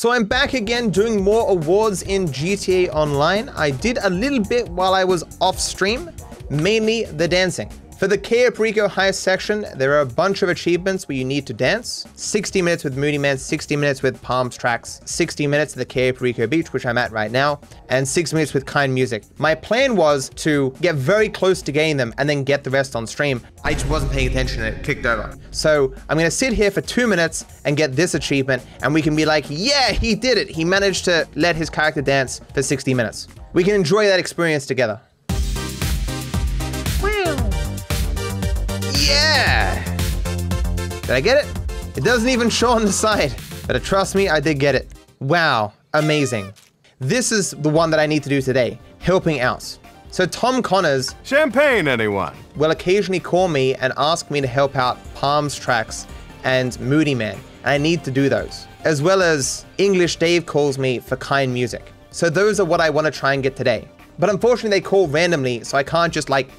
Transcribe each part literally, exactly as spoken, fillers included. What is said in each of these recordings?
So I'm back again doing more awards in G T A Online. I did a little bit while I was off stream, mainly the dancing. For the Cayo Perico Heist section, there are a bunch of achievements where you need to dance. sixty minutes with Moodymann, sixty minutes with Palms Tracks, sixty minutes at the Cayo Perico Beach, which I'm at right now, and six minutes with Kind Music. My plan was to get very close to getting them and then get the rest on stream. I just wasn't paying attention and it kicked over. So I'm gonna sit here for two minutes and get this achievement, and we can be like, yeah, he did it. He managed to let his character dance for sixty minutes. We can enjoy that experience together. Yeah! Did I get it? It doesn't even show on the side, but trust me, I did get it. Wow, amazing. This is the one that I need to do today, helping out. So Tom Connors... Champagne, anyone? ...will occasionally call me and ask me to help out Palms Tracks and Moodymann. I need to do those. As well as English Dave calls me for Kind Music. So those are what I want to try and get today. But unfortunately, they call randomly, so I can't just like...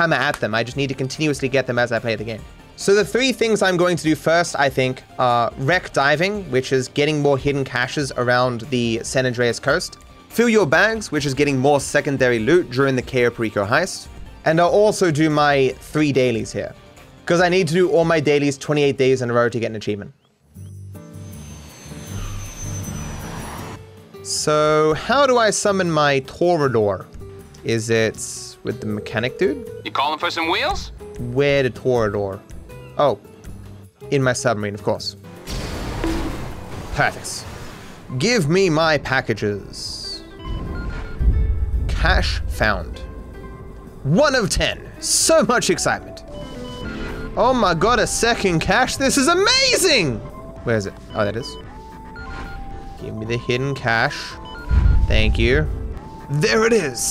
hammer at them. I just need to continuously get them as I play the game. So the three things I'm going to do first, I think, are wreck diving, which is getting more hidden caches around the San Andreas Coast, fill your bags, which is getting more secondary loot during the Cayo Perico heist, and I'll also do my three dailies here, because I need to do all my dailies twenty-eight days in a row to get an achievement. So how do I summon my Torador? Is it with the mechanic dude? You calling for some wheels? Where the Torador? Oh, in my submarine, of course. Perfect. Give me my packages. Cash found. One of ten. So much excitement. Oh my god, a second cache. This is amazing. Where is it? Oh, that is. Give me the hidden cache. Thank you. There it is.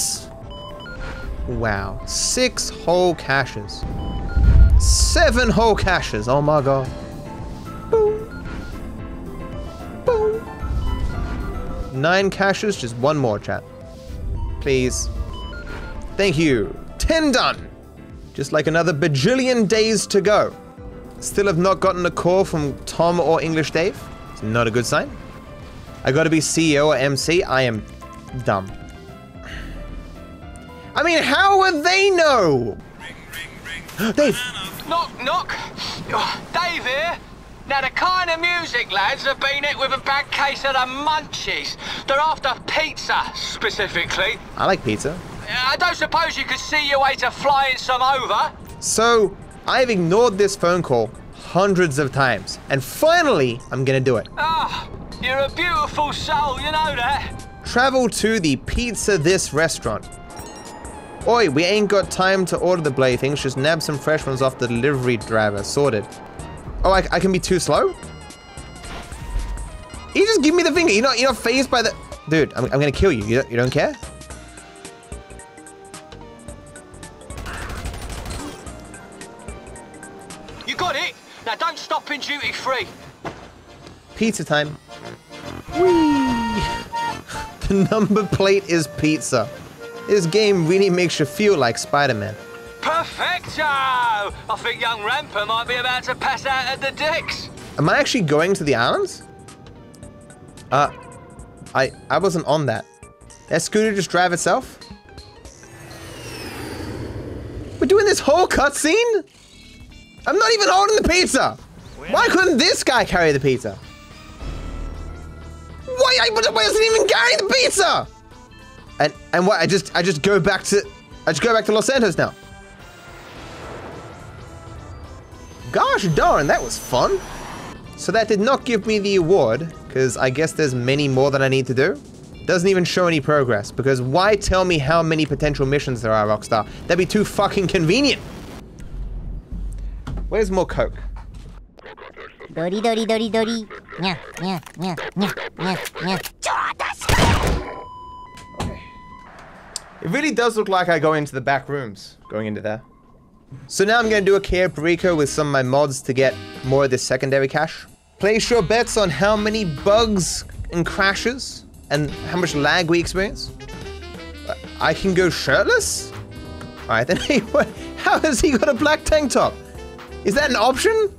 Wow, six whole caches. Seven whole caches, oh my god. Boom. Boom. Nine caches, just one more, chat. Please. Thank you. Ten done. Just like another bajillion days to go. Still have not gotten a call from Tom or English Dave. It's not a good sign. I gotta be C E O or M C, I am dumb. I mean, how would they know? Ring, ring, ring. Dave! Knock, knock! Oh, Dave here! Now, the Kind of Music lads have been hit with a bad case of the munchies. They're after pizza, specifically. I like pizza. I don't suppose you could see your way to flying some over. So, I've ignored this phone call hundreds of times, and finally, I'm gonna do it. Ah, oh, you're a beautiful soul, you know that. Travel to the Pizza This restaurant. Oi, we ain't got time to order the bloody things, just nab some fresh ones off the delivery driver, sorted. Oh, I, I can be too slow? You just give me the finger, you're not, you're not phased by the... Dude, I'm, I'm gonna kill you, you don't, you don't care? You got it! Now don't stop in duty free! Pizza time. Whee! The number plate is pizza. This game really makes you feel like Spider-Man. Perfecto! I think young Ramper might be about to pass out at the dicks. Am I actually going to the islands? Uh, I I wasn't on that. That scooter just drive itself? We're doing this whole cutscene? I'm not even holding the pizza! Why couldn't this guy carry the pizza? Why, I, why doesn't he even carry the pizza? And and what I just I just go back to I just go back to Los Santos now. Gosh darn, that was fun. So that did not give me the award, because I guess there's many more that I need to do. Doesn't even show any progress, because why tell me how many potential missions there are, Rockstar? That'd be too fucking convenient. Where's more Coke? Dori dori dori dori. Yeah, yeah, yeah, yeah, yeah, yeah. It really does look like I go into the back rooms, going into there. So now I'm going to do a Cayo Perico with some of my mods to get more of this secondary cache. Place your bets on how many bugs and crashes and how much lag we experience. I can go shirtless? Alright then, how has he got a black tank top? Is that an option?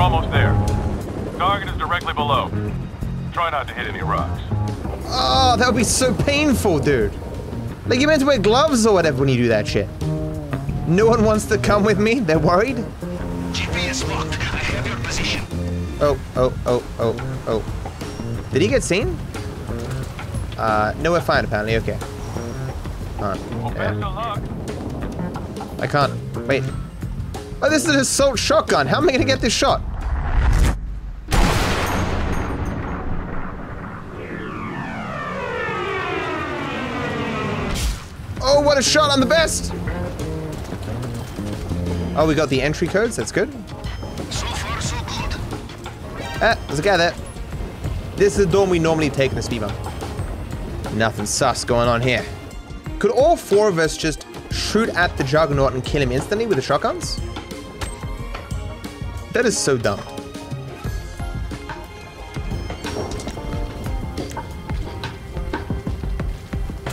We're almost there. Target is directly below. Try not to hit any rocks. Oh, that would be so painful, dude. Like, you meant to wear gloves or whatever when you do that shit. No one wants to come with me? They're worried? G P S locked. I have your position. Oh, oh, oh, oh, oh. Did he get seen? Uh, no, we're fine, apparently. Okay. Alright. Well, best of luck. I can't. Wait. Oh, this is an assault shotgun. How am I gonna get this shot? Oh, what a shot! I'm the best! Oh, we got the entry codes. That's good. So far, so good. Ah, there's a guy there. This is the dorm we normally take in the speedrun. Nothing sus going on here. Could all four of us just shoot at the Juggernaut and kill him instantly with the shotguns? That is so dumb.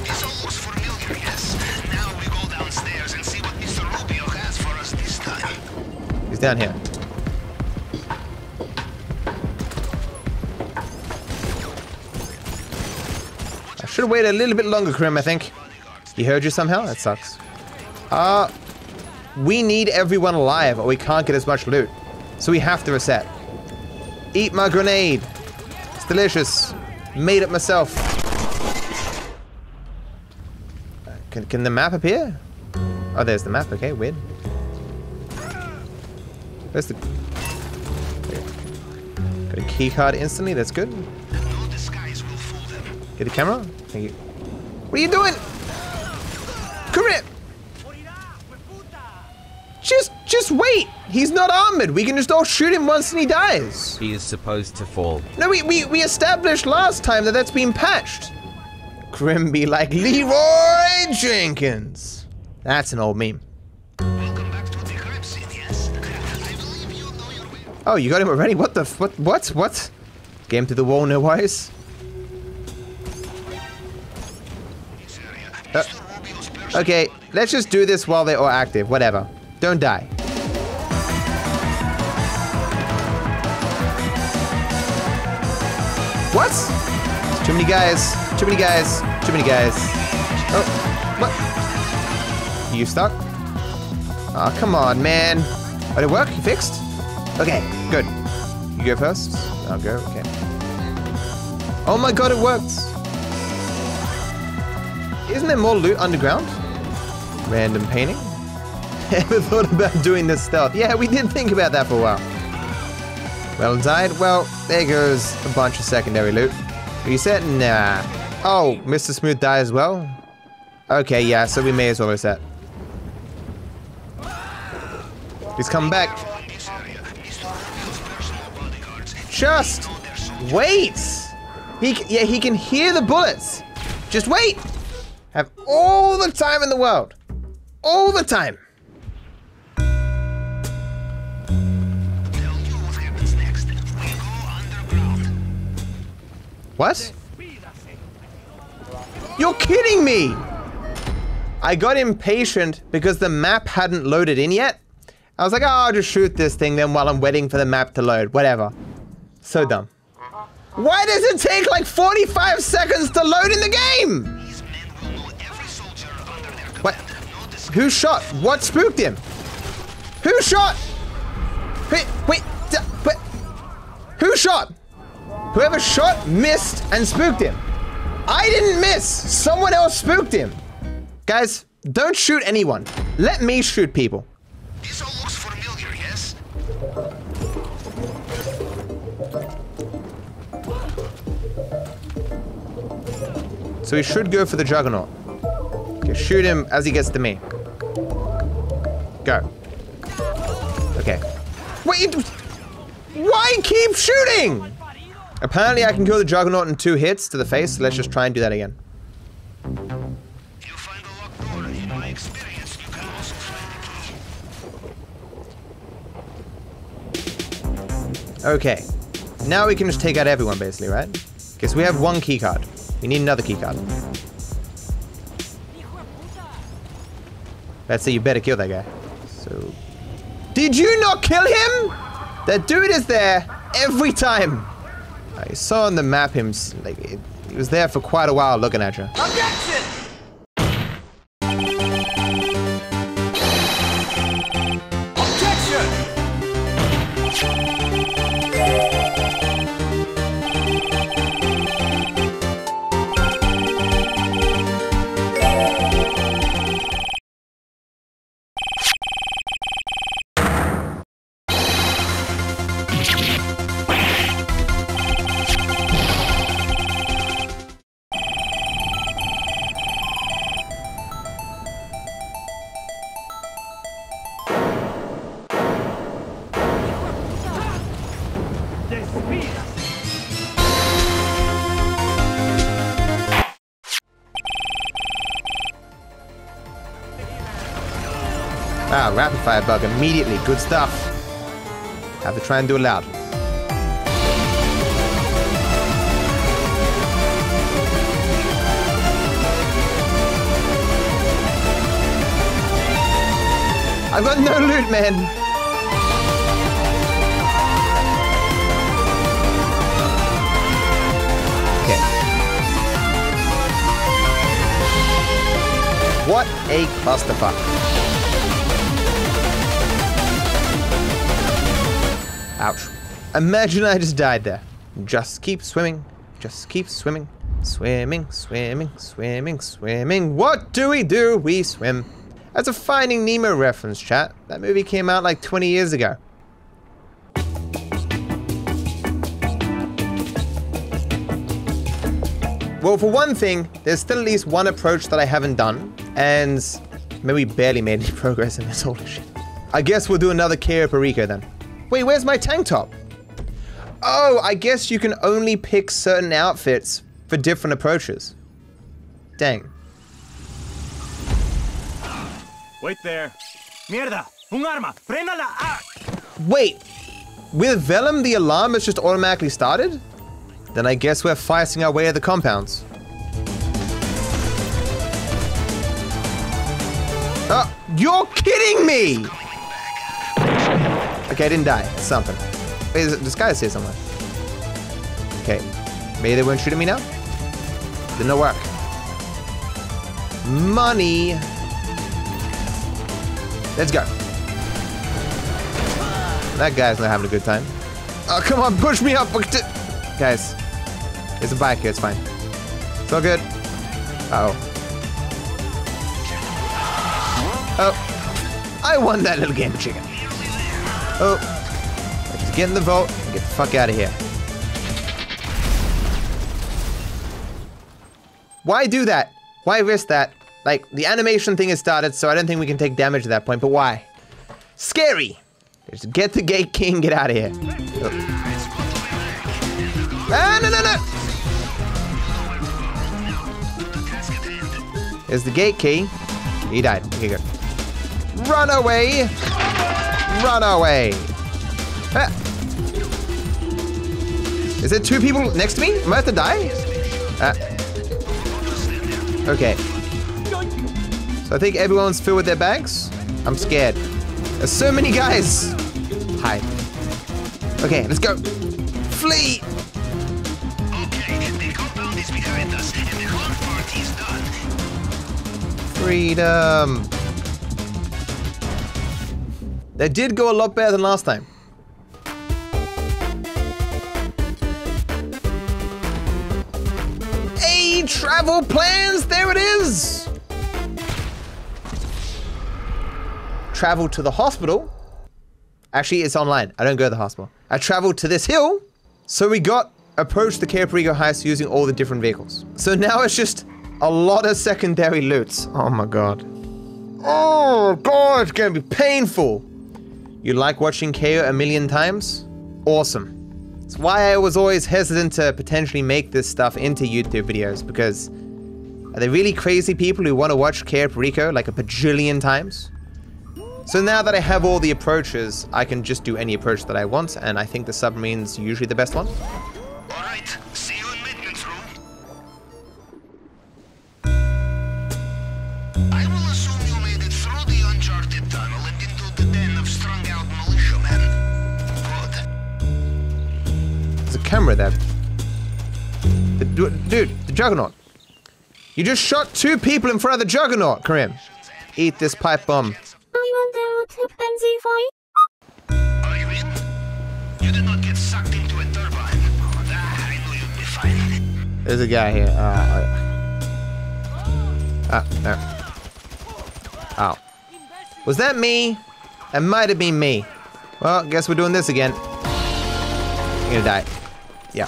This all looks familiar, yes. Now we go downstairs and see what Mister Rubio has for us this time. He's down here. I should have waited a little bit longer, Krim, I think. He heard you somehow? That sucks. Uh, we need everyone alive or we can't get as much loot. So we have to reset. Eat my grenade. It's delicious. Made it myself. Uh, can, can the map appear? Oh, there's the map. Okay, weird. Where's the... Got a key card instantly. That's good. Get the camera. Thank you. What are you doing? Come here. Just, just wait. He's not armored. We can just all shoot him once and he dies. He is supposed to fall. No, we, we, we established last time that that's been patched. Grimby like Leroy Jenkins. That's an old meme. Welcome back to the crime scene, yes. I believe you know your way. Oh, you got him already? What the, f what, what, what? Game to the wall, no worries. Uh, okay, let's just do this while they're all active, whatever. Don't die. What? Too many guys. Too many guys. Too many guys. Oh, what? Are you stuck? Aw, oh, come on, man. Oh, did it work? You fixed? Okay, good. You go first? I'll go, okay. Oh my god, it worked. Isn't there more loot underground? Random painting? Ever thought about doing this stealth? Yeah, we did think about that for a while. Well died? Well, there goes a bunch of secondary loot. Reset? Nah. Oh, Mister Smooth died as well? Okay, yeah, so we may as well reset. He's coming back. Just wait! He c yeah, he can hear the bullets. Just wait! Have all the time in the world. All the time. What? You're kidding me! I got impatient because the map hadn't loaded in yet. I was like, oh, I'll just shoot this thing then while I'm waiting for the map to load. Whatever. So dumb. Why does it take like forty-five seconds to load in the game? What? Who shot? What spooked him? Who shot? Wait, wait, wait. Who shot? Whoever shot, missed, and spooked him. I didn't miss. Someone else spooked him. Guys, don't shoot anyone. Let me shoot people. This all looks familiar, yes? So we should go for the Juggernaut. Okay, shoot him as he gets to me. Go. Okay. Wait, why keep shooting? Apparently I can kill the Juggernaut in two hits to the face, so let's just try and do that again. You find a locked door. In my experience, you can also find the key. Okay. Now we can just take out everyone basically, right? Okay, so we have one key card. We need another key card. Let's say you better kill that guy. So did you not kill him? The dude is there every time. I saw on the map him, like, it, he was there for quite a while looking at you. Objection! Wow, rapid fire bug immediately. Good stuff. Have to try and do it loud. I've got no loot, man. What a clusterfuck. Ouch. Imagine I just died there. Just keep swimming. Just keep swimming. Swimming, swimming, swimming, swimming. What do we do? We swim. That's a Finding Nemo reference, chat. That movie came out like twenty years ago. Well, for one thing, there's still at least one approach that I haven't done, and maybe barely made any progress in this whole shit. I guess we'll do another Cayo Perico then. Wait, where's my tank top? Oh, I guess you can only pick certain outfits for different approaches. Dang. Wait there. Mierda, un arma, frenala. Ah! Wait, with Vellum the alarm is just automatically started? Then I guess we're fighting our way to the compounds. Oh, you're kidding me! Okay, I didn't die. It's something. Wait, this guy's here somewhere. Okay, maybe they weren't shooting me now? Didn't work. Money. Let's go. That guy's not having a good time. Oh, come on, push me up! Guys. There's a bike here, it's fine. It's all good. Uh oh. Oh. I won that little game of chicken. Oh. Just get in the vault and get the fuck out of here. Why do that? Why risk that? Like, the animation thing has started, so I don't think we can take damage at that point, but why? Scary! Just get the Gate King, get out of here. Oh. Ah, no, no, no! There's the gate key. He died. Okay, good. Run away! Run away! Ah. Is there two people next to me? Am I about to die? Ah. Okay. So I think everyone's filled with their bags. I'm scared. There's so many guys! Hide. Okay, let's go. Flee! Behind us, and the whole party is done. Freedom. That did go a lot better than last time. Hey, travel plans! There it is! Travel to the hospital. Actually, it's online. I don't go to the hospital. I traveled to this hill, so we got approach the Cayo Perico heist using all the different vehicles. So now it's just a lot of secondary loots. Oh my god. Oh god, it's gonna be painful. You like watching Cayo a million times? Awesome. It's why I was always hesitant to potentially make this stuff into YouTube videos, because are there really crazy people who want to watch Cayo Perico like a bajillion times? So now that I have all the approaches, I can just do any approach that I want, and I think the submarine's usually the best one. Alright, see you in maintenance room. I will assume you made it through the uncharted tunnel and into the den of strung out militiamen. Good. camera then. The, dude, the Juggernaut. You just shot two people in front of the Juggernaut, Karim. Eat this pipe bomb. I wonder what happens if I... Are you in? You did not get sucked into a turbine. I know you'd be fine. There's a guy here. Uh, uh, uh. Oh. Was that me? That might have been me. Well, guess we're doing this again. You're gonna die. Yeah.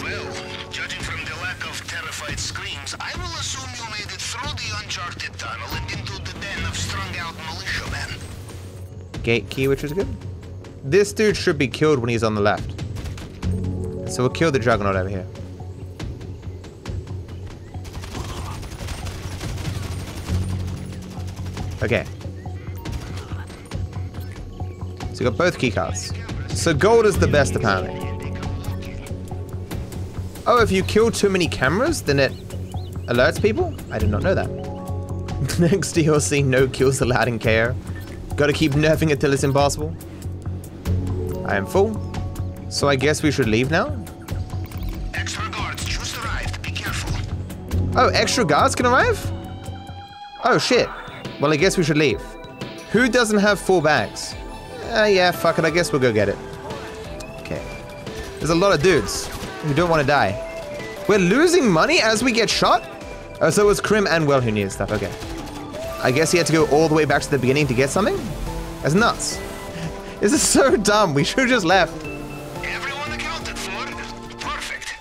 Well, judging from the lack of terrified screams, I will assume you made it through the uncharted tunnel and into the den of strung-out militiamen. Gate key, which is good. This dude should be killed when he's on the left. So we'll kill the Juggernaut over here. Okay. So you got both keycards. So gold is the best, apparently. Oh, if you kill too many cameras, then it alerts people? I did not know that. Next D L C, no kills allowed in K O. Gotta keep nerfing it till it's impossible. I am full. So I guess we should leave now? Extra guards just arrived. Be careful. Oh, extra guards can arrive? Oh, shit. Well, I guess we should leave. Who doesn't have four bags? Uh, yeah, fuck it, I guess we'll go get it. Okay. There's a lot of dudes who don't want to die. We're losing money as we get shot? Oh, so it was Krim and Well who needed stuff, okay. I guess he had to go all the way back to the beginning to get something? That's nuts. This is so dumb, we should've just left. Everyone accounted for. Perfect.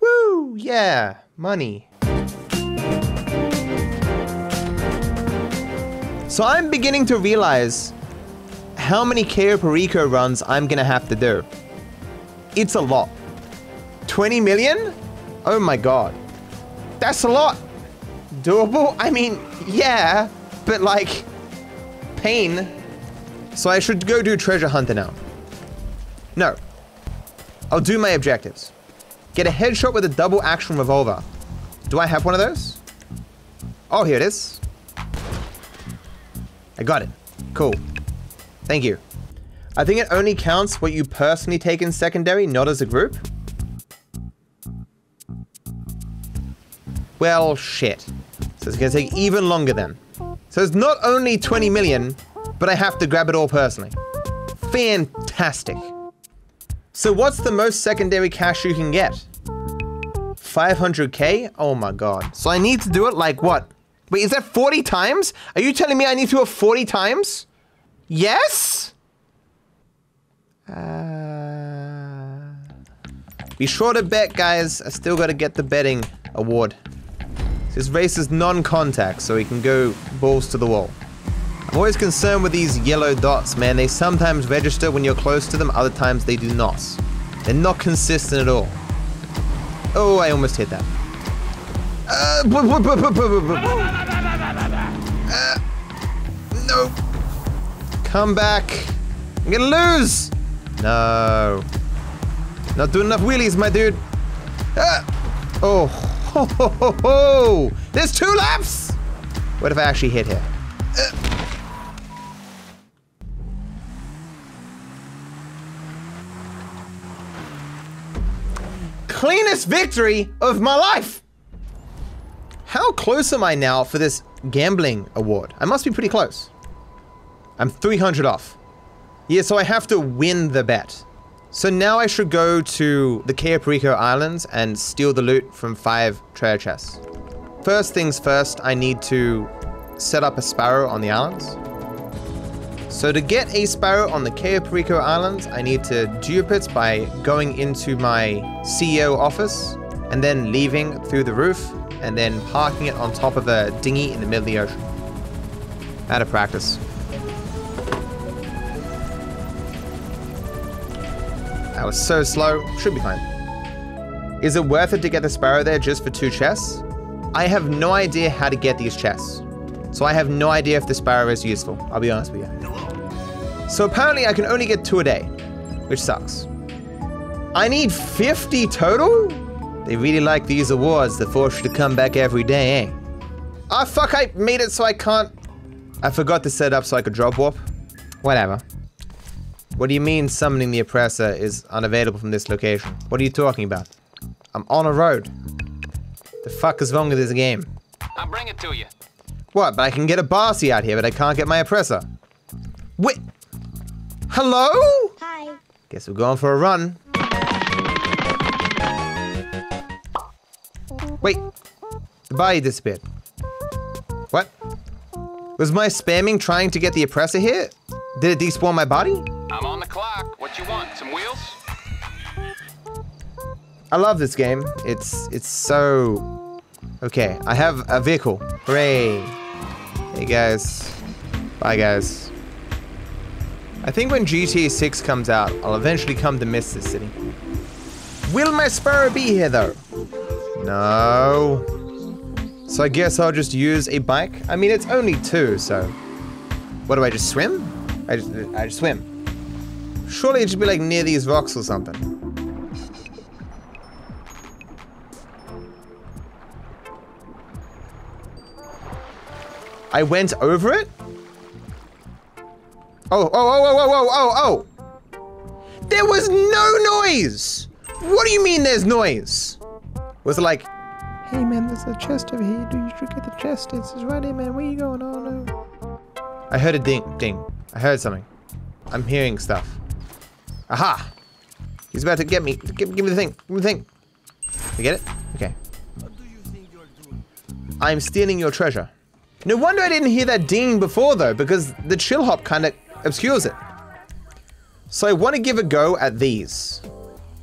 Woo, yeah, money. So I'm beginning to realize how many Cayo Perico runs I'm gonna have to do. It's a lot. twenty million? Oh my god. That's a lot. Doable? I mean, yeah, but like, pain. So I should go do treasure hunter now. No. I'll do my objectives. Get a headshot with a double action revolver. Do I have one of those? Oh, here it is. I got it. Cool. Thank you. I think it only counts what you personally take in secondary, not as a group. Well, shit. So it's gonna take even longer then. So it's not only twenty million, but I have to grab it all personally. Fantastic. So what's the most secondary cash you can get? five hundred K? Oh my god. So I need to do it like what? Wait, is that forty times? Are you telling me I need to do it forty times? Yes? Uh, be sure to bet, guys. I still gotta get the betting award. This race is non-contact, so we can go balls to the wall. I'm always concerned with these yellow dots, man. They sometimes register when you're close to them, other times they do not. They're not consistent at all. Oh, I almost hit that. Uh, no. Come back. I'm gonna lose. No. Not doing enough wheelies, my dude. Ah. Oh. Ho, ho, ho, ho. There's two laps. What if I actually hit here? Ah. Cleanest victory of my life. How close am I now for this gambling award? I must be pretty close. I'm three hundred off. Yeah, so I have to win the bet. So now I should go to the Cayo Perico Islands and steal the loot from five treasure chests. First things first, I need to set up a sparrow on the islands. So to get a sparrow on the Cayo Perico Islands, I need to dupe it by going into my C E O office and then leaving through the roof and then parking it on top of a dinghy in the middle of the ocean. Out of practice. That was so slow. Should be fine. Is it worth it to get the sparrow there just for two chests? I have no idea how to get these chests. So I have no idea if the sparrow is useful. I'll be honest with you. So apparently I can only get two a day, which sucks. I need fifty total? They really like these awards that force you to come back every day, eh? Ah, oh, fuck, I made it so I can't... I forgot to set it up so I could drop warp. Whatever. What do you mean summoning the oppressor is unavailable from this location? What are you talking about? I'm on a road. The fuck is wrong with this game? I'll bring it to you. What, but I can get a Barcy out here, but I can't get my oppressor. Wait. Hello? Hi. Guess we're going for a run. Wait. The body disappeared. What? Was my spamming trying to get the oppressor here? Did it despawn my body? I'm on the clock. What you want? Some wheels? I love this game. It's it's so... Okay, I have a vehicle. Hooray. Hey guys. Bye guys. I think when G T A six comes out, I'll eventually come to miss this city. Will my Sparrow be here though? No. So I guess I'll just use a bike. I mean, it's only two, so... What do I just swim? I just, I just swim. Surely it should be like near these rocks or something. I went over it? Oh, oh, oh, oh, oh, oh, oh, oh! There was no noise! What do you mean there's noise? Was it like, hey man, there's a chest over here, do you should get the chest? It's right here, man, where are you going? Oh no. I heard a ding, ding. I heard something. I'm hearing stuff. Aha! He's about to get me. Give, give me the thing. Give me the thing. You get it? Okay. What do you think you're doing? I'm stealing your treasure. No wonder I didn't hear that ding before though, because the Chillhop kind of obscures it. So I want to give a go at these.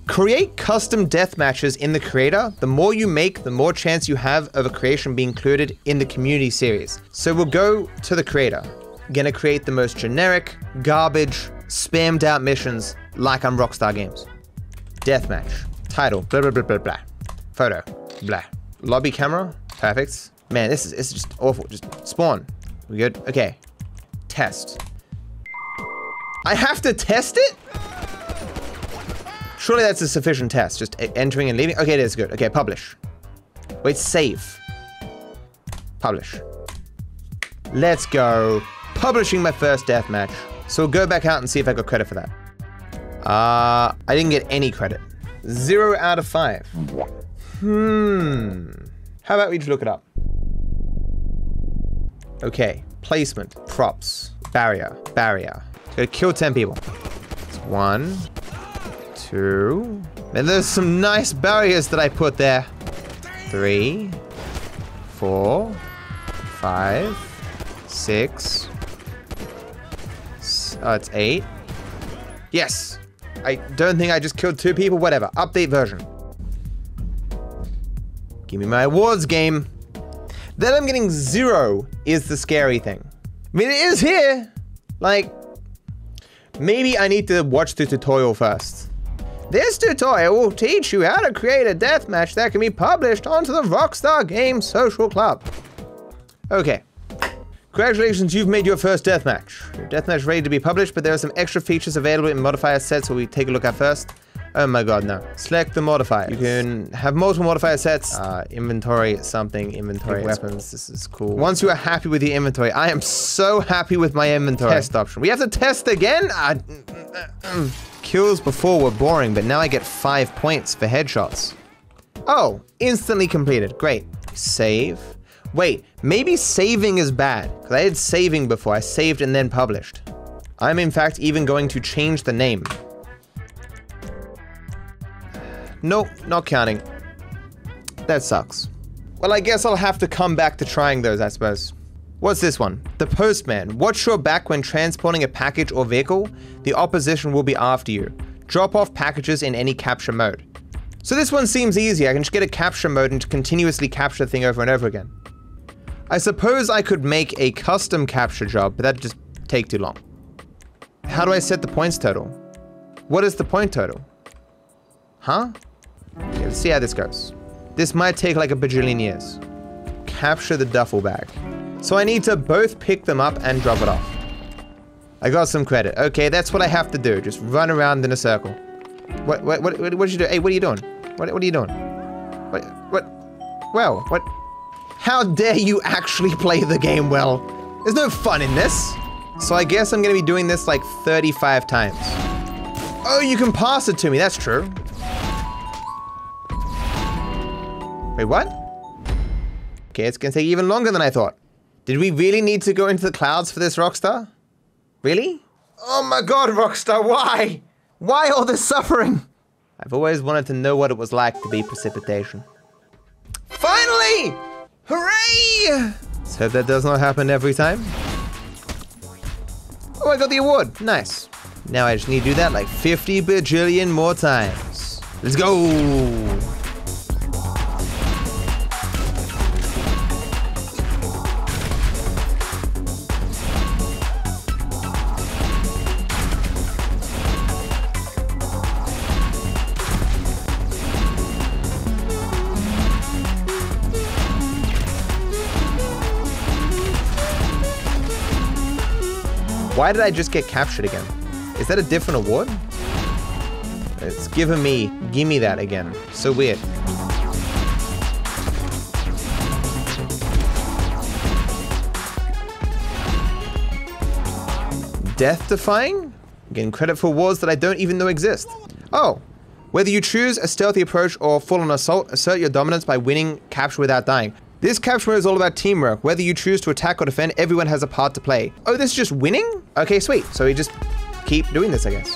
Create custom death matches in the creator. The more you make, the more chance you have of a creation being included in the community series. So we'll go to the creator. Gonna create the most generic, garbage, spammed out missions like on Rockstar Games. Deathmatch. Title. Blah, blah, blah, blah, blah. Photo. Blah. Lobby camera. Perfect. Man, this is it's just awful. Just spawn. We good? Okay. Test. I have to test it? Surely that's a sufficient test. Just entering and leaving. Okay, that's good. Okay, publish. Wait, save. Publish. Let's go. Publishing my first deathmatch. So we'll go back out and see if I got credit for that. Uh, I didn't get any credit. Zero out of five. Hmm. How about we just look it up? Okay. Placement. Props. Barrier. Barrier. It's gonna kill ten people. It's one. Two. And there's some nice barriers that I put there. Three. Four. Five. Six. Oh, it's eight. Yes. I don't think I just killed two people. Whatever. Update version. Give me my awards, game. That I'm getting zero is the scary thing. I mean, it is here. Like, maybe I need to watch the tutorial first. This tutorial will teach you how to create a deathmatch that can be published onto the Rockstar Games Social Club. Okay. Congratulations, you've made your first deathmatch. Your deathmatch ready to be published, but there are some extra features available in modifier sets that we take a look at first. Oh my god, no. Select the modifier. You can have multiple modifier sets. Uh, inventory something, inventory weapons. This is cool. Once you are happy with your inventory, I am so happy with my inventory. Test option. We have to test again? Uh, kills before were boring, but now I get five points for headshots. Oh, instantly completed. Great. Save. Wait, maybe saving is bad, because I did saving before. I saved and then published. I'm in fact even going to change the name. Nope, not counting. That sucks. Well, I guess I'll have to come back to trying those, I suppose. What's this one? The postman. Watch your back when transporting a package or vehicle. The opposition will be after you. Drop off packages in any capture mode. So this one seems easy. I can just get a capture mode and continuously capture the thing over and over again. I suppose I could make a custom capture job, but that'd just take too long. How do I set the points total? What is the point total? Huh? Okay, let's see how this goes. This might take like a bajillion years. Capture the duffel bag. So I need to both pick them up and drop it off. I got some credit. Okay, that's what I have to do. Just run around in a circle. What, what, what, what did you do? Hey, what are you doing? What, what are you doing? What, what? Well, what? How dare you actually play the game well? There's no fun in this. So I guess I'm gonna be doing this like thirty-five times. Oh, you can pass it to me. That's true. Wait, what? Okay, it's gonna take even longer than I thought. Did we really need to go into the clouds for this, Rockstar? Really? Oh my god, Rockstar, why? Why all this suffering? I've always wanted to know what it was like to be precipitation. Finally! Hooray! Let's hope that does not happen every time. Oh, I got the award. Nice. Now I just need to do that like fifty bajillion more times. Let's go! Why did I just get captured again? Is that a different award? It's given me, gimme that again. So weird. Death defying? Getting credit for awards that I don't even know exist. Oh, whether you choose a stealthy approach or full on assault, assert your dominance by winning capture without dying. This capture mode is all about teamwork. Whether you choose to attack or defend, everyone has a part to play. Oh, this is just winning? Okay, sweet. So we just keep doing this, I guess.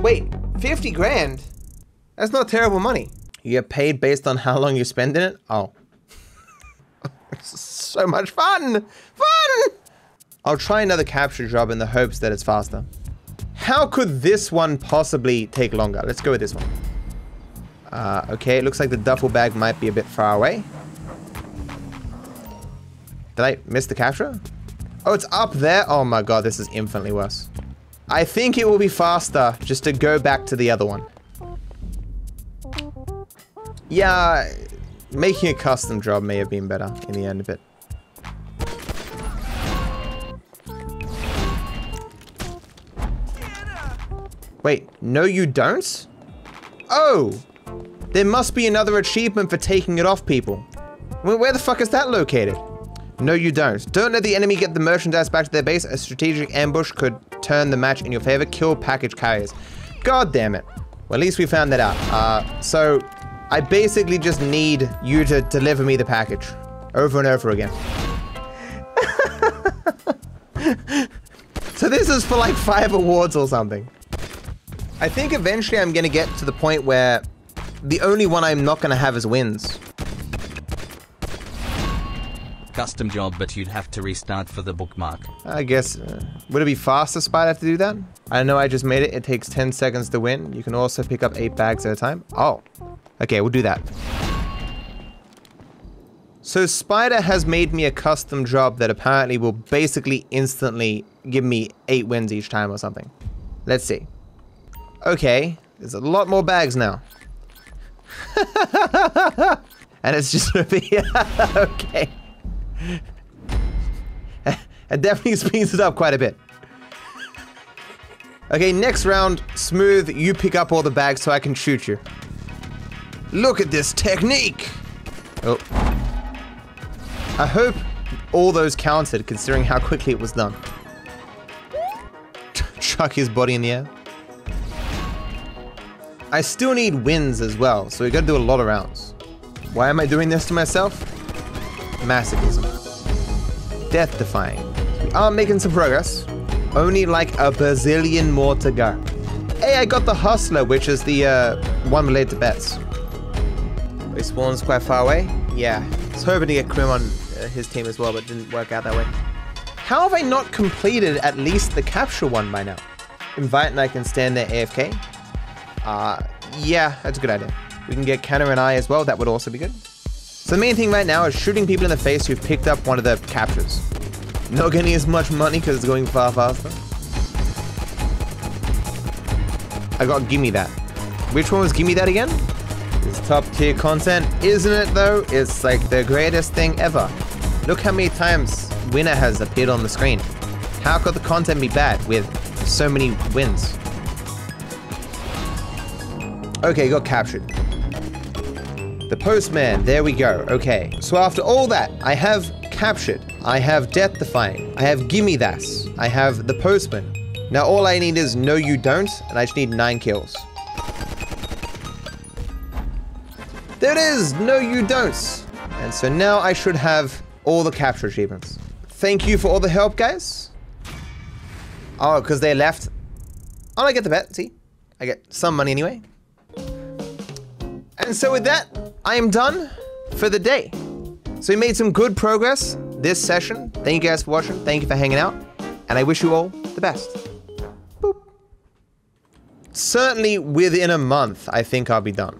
Wait, fifty grand? That's not terrible money. You get paid based on how long you spend in it? Oh. So much fun! Fun! I'll try another capture job in the hopes that it's faster. How could this one possibly take longer? Let's go with this one. Uh, okay, it looks like the duffel bag might be a bit far away. Did I miss the capture? Oh, it's up there? Oh my god, this is infinitely worse. I think it will be faster just to go back to the other one. Yeah... Making a custom job may have been better in the end of it. Wait, no you don't? Oh! There must be another achievement for taking it off people. Where the fuck is that located? No you don't. Don't let the enemy get the merchandise back to their base. A strategic ambush could turn the match in your favor. Kill package carriers. God damn it. Well, at least we found that out. Uh, so... I basically just need you to deliver me the package over and over again. So this is for like five awards or something. I think eventually I'm gonna get to the point where the only one I'm not gonna have is wins. Custom job, but you'd have to restart for the bookmark. I guess, uh, would it be faster, Spider, to do that? I know I just made it, it takes ten seconds to win. You can also pick up eight bags at a time. Oh. Okay, we'll do that. So Spider has made me a custom job that apparently will basically instantly give me eight wins each time or something. Let's see. Okay, there's a lot more bags now. And it's just gonna be okay. It definitely speeds it up quite a bit. Okay, next round, Smooth, you pick up all the bags so I can shoot you. Look at this technique! Oh. I hope all those counted, considering how quickly it was done. Chuck his body in the air. I still need wins as well, so we gotta do a lot of rounds. Why am I doing this to myself? Masochism. Death defying. We are making some progress. Only like a bazillion more to go. Hey, I got the Hustler, which is the uh, one related to bets. He spawns quite far away. Yeah, I was hoping to get Krim on uh, his team as well, but it didn't work out that way. How have I not completed at least the capture one by now? Invite and I can stand there A F K. Uh, yeah, that's a good idea. We can get Kanna and I as well. That would also be good. So the main thing right now is shooting people in the face who've picked up one of the captures. Not getting as much money because it's going far faster. I got gimme that. Which one was gimme that again? It's top tier content, isn't it though? It's like the greatest thing ever. Look how many times winner has appeared on the screen. How could the content be bad with so many wins? Okay, you got captured. The postman, there we go, okay. So after all that, I have captured, I have death defying, I have gimme that, I have the postman. Now all I need is no you don't, and I just need nine kills. There it is, no you don't. And so now I should have all the capture achievements. Thank you for all the help, guys. Oh, because they left. Oh, I get the bet, see? I get some money anyway. And so with that, I am done for the day. So we made some good progress this session. Thank you guys for watching. Thank you for hanging out. And I wish you all the best. Boop. Certainly within a month, I think I'll be done.